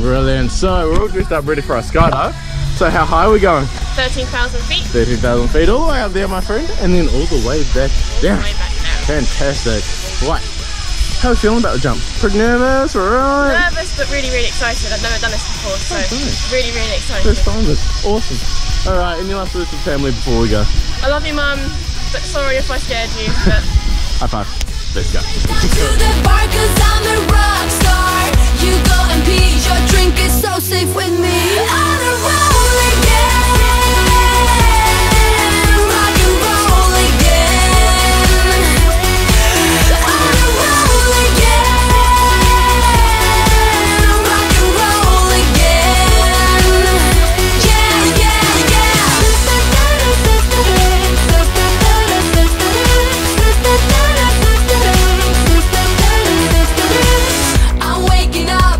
Brilliant. So we're all dressed up ready for our skydive. So how high are we going? 13,000 feet. 13,000 feet all the way up there, my friend, and then all the way back down. All the way back down. Fantastic. Right. How are you feeling about the jump? Pretty nervous, right? Nervous, but really, really excited. I've never done this before, so really, really excited. First time this. Awesome. All right, any last words to family before we go? I love you, Mum. Sorry if I scared you, but... High five. Let's go. You go and pee, your drink is so safe with me. On a roll again, rock and roll again. On a roll again, rock and roll again. Yeah, yeah, yeah. I'm waking up.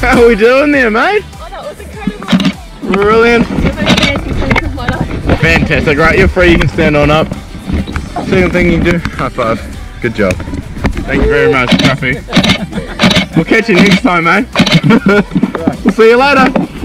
How are we doing there, mate? Oh, that was incredible. Brilliant. Fantastic. Right, you're free. You can stand on up. Second thing you can do, high five. Good job. Thank you very much, Craffy. We'll catch you next time, mate. We'll see you later.